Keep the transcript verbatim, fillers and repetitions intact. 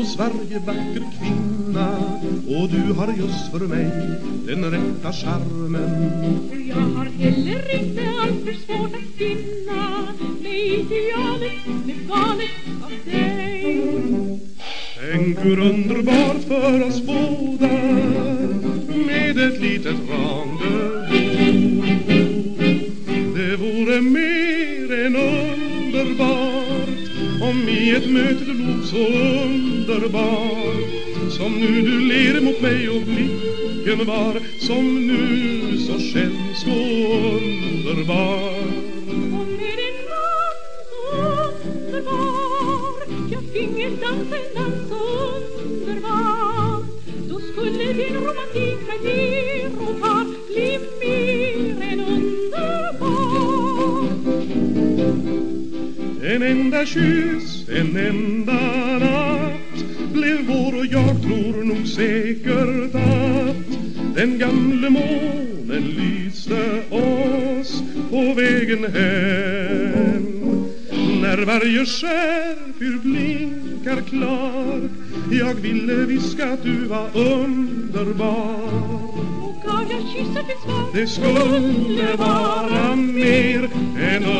hos varje vacker kvinna. Och du har just för mig den rätta charmen. Jag har heller inte allt för svårt att finna mig idealet, med valet av dig. Tänk hur underbart för oss båda med ett litet rendezvous. Det vore mer än underbart om i ett möte det låg så underbart som nu du ler mot mig och blicken var som nu så känns så underbar. Och med en man så underbar jag finge dansa en dans så underbar. Då skulle din romantik med och par bli mer än underbar. En enda kyss, en enda natt blev vår, och jag tror nog säkert att den gamle månen lyste oss på vägen hem. När varje skärfyr blinkar klar, jag ville viska att du var underbar. Och gav jag kyssar till svar, det skulle vara mer än underbar.